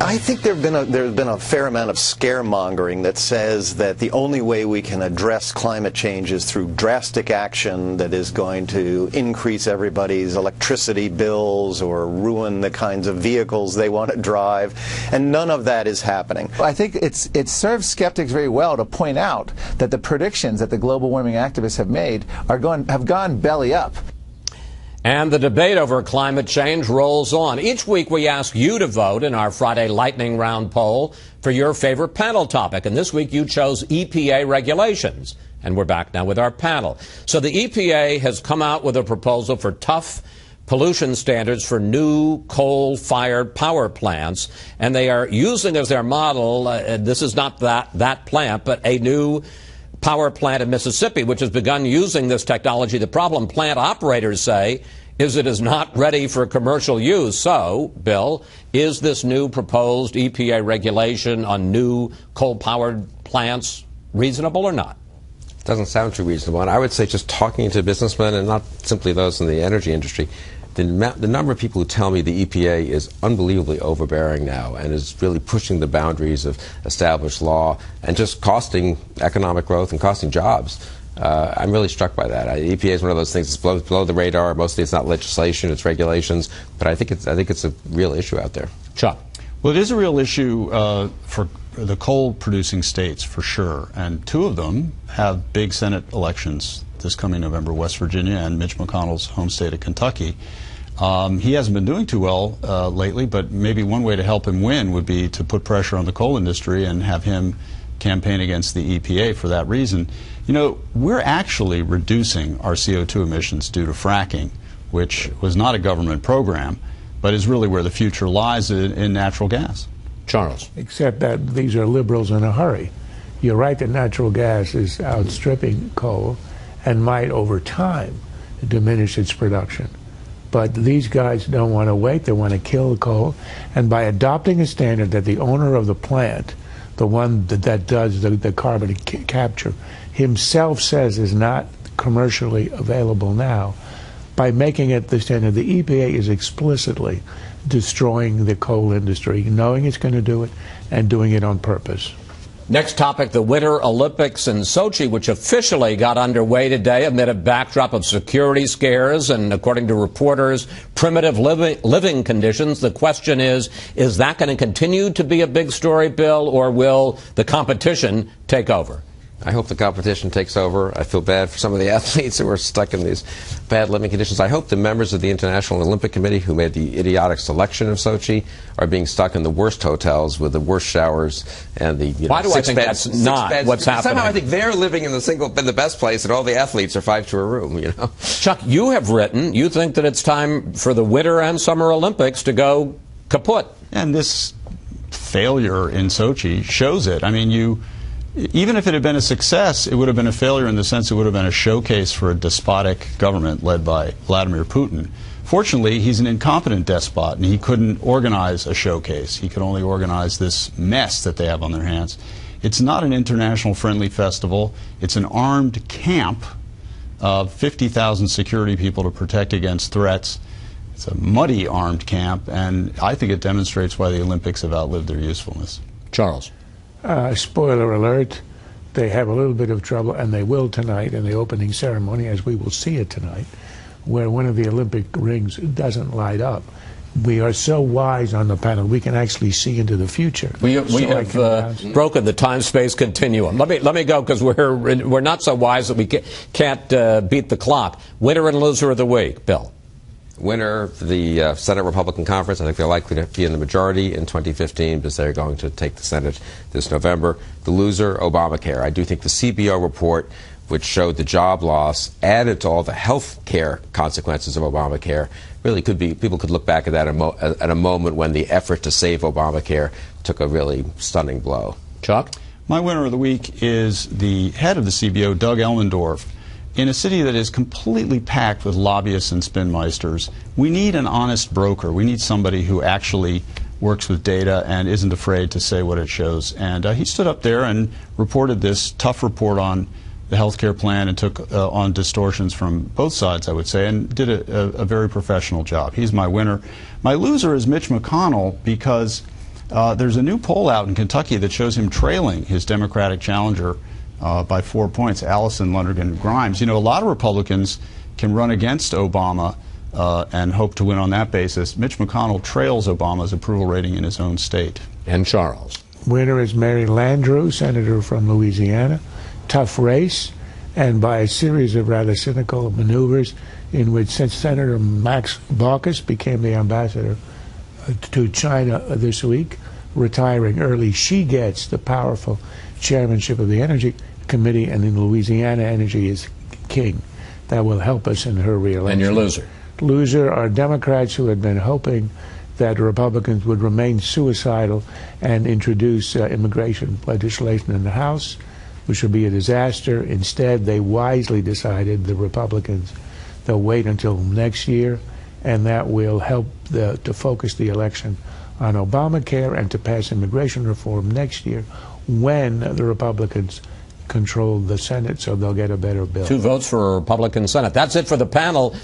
I think there's been a fair amount of scaremongering that says that the only way we can address climate change is through drastic action that is going to increase everybody's electricity bills or ruin the kinds of vehicles they want to drive, and none of that is happening. Well, I think it serves skeptics very well to point out that the predictions that the global warming activists have made have gone belly up. And the debate over climate change rolls on. Each week we ask you to vote in our Friday lightning round poll for your favorite panel topic. And this week you chose EPA regulations. And we're back now with our panel. So the EPA has come out with a proposal for tough pollution standards for new coal-fired power plants. And they are using as their model, this is not that plant, but a new power plant in Mississippi, which has begun using this technology. The problem, plant operators say, is it is not ready for commercial use. So, Bill, is this new proposed EPA regulation on new coal-powered plants reasonable or not? It doesn't sound too reasonable. And I would say just talking to businessmen, and not simply those in the energy industry, the number of people who tell me the EPA is unbelievably overbearing now and is really pushing the boundaries of established law and just costing economic growth and costing jobs. I'm really struck by that. EPA is one of those things that's below the radar. Mostly it's not legislation, it's regulations. But I think it's a real issue out there. Chuck. Well, it is a real issue for the coal-producing states, for sure. And two of them have big Senate elections this coming November, West Virginia and Mitch McConnell's home state of Kentucky. He hasn't been doing too well lately, but maybe one way to help him win would be to put pressure on the coal industry and have him campaign against the EPA for that reason. You know, we're actually reducing our CO2 emissions due to fracking, which was not a government program, but is really where the future lies in natural gas. Charles. Except that these are liberals in a hurry. You're right that natural gas is outstripping coal and might, over time, diminish its production. But these guys don't want to wait. They want to kill coal. And by adopting a standard that the owner of the plant, the one that does the carbon capture, himself says is not commercially available now, by making it the standard, the EPA is explicitly destroying the coal industry, knowing it's going to do it and doing it on purpose. Next topic, the Winter Olympics in Sochi, which officially got underway today amid a backdrop of security scares and, according to reporters, primitive living conditions. The question is that going to continue to be a big story, Bill, or will the competition take over? I hope the competition takes over. I feel bad for some of the athletes who are stuck in these bad living conditions. I hope the members of the International Olympic Committee who made the idiotic selection of Sochi are being stuck in the worst hotels with the worst showers and the what's happening? Somehow I think they're living in the best place, and all the athletes are five to a room. You know, Chuck, you have written you think that it's time for the Winter and Summer Olympics to go kaput, and this failure in Sochi shows it. I mean, Even if it had been a success, it would have been a failure in the sense it would have been a showcase for a despotic government led by Vladimir Putin. Fortunately, he's an incompetent despot, and he couldn't organize a showcase. He could only organize this mess that they have on their hands. It's not an international friendly festival. It's an armed camp of 50,000 security people to protect against threats. It's a muddy armed camp, and I think it demonstrates why the Olympics have outlived their usefulness. Charles. Spoiler alert, they have a little bit of trouble, and they will tonight in the opening ceremony, as we will see it tonight, where one of the Olympic rings doesn't light up. We are so wise on the panel, we can actually see into the future. We have broken the time-space continuum. Let me go, because we're not so wise that we can't beat the clock. Winner and loser of the week, Bill. Winner, the Senate Republican Conference. I think they're likely to be in the majority in 2015 because they're going to take the Senate this November. The loser, Obamacare. I do think the CBO report, which showed the job loss added to all the health care consequences of Obamacare, really could be, people could look back at that at a moment when the effort to save Obamacare took a really stunning blow. Chuck? My winner of the week is the head of the CBO, Doug Elmendorf. In a city that is completely packed with lobbyists and spinmeisters, we need an honest broker. We need somebody who actually works with data and isn't afraid to say what it shows. And he stood up there and reported this tough report on the healthcare plan and took on distortions from both sides, I would say, and did a very professional job. He's my winner. My loser is Mitch McConnell, because There's a new poll out in Kentucky that shows him trailing his Democratic challenger by 4 points, Allison Lundergan Grimes. You know, a lot of Republicans can run against Obama and hope to win on that basis. Mitch McConnell trails Obama's approval rating in his own state. And Charles. Winner is Mary Landrieu, senator from Louisiana. Tough race, and by a series of rather cynical maneuvers in which since Senator Max Baucus became the ambassador to China this week, retiring early, she gets the powerful chairmanship of the Energy Committee, and in Louisiana, energy is king. That will help us in her reelection. And your loser? Loser are Democrats who had been hoping that Republicans would remain suicidal and introduce immigration legislation in the House, which would be a disaster. Instead, they wisely decided, the Republicans, they'll wait until next year, and that will help to focus the election on Obamacare and to pass immigration reform next year when the Republicans control the Senate, so they'll get a better bill. 2 votes for a Republican Senate. That's it for the panel.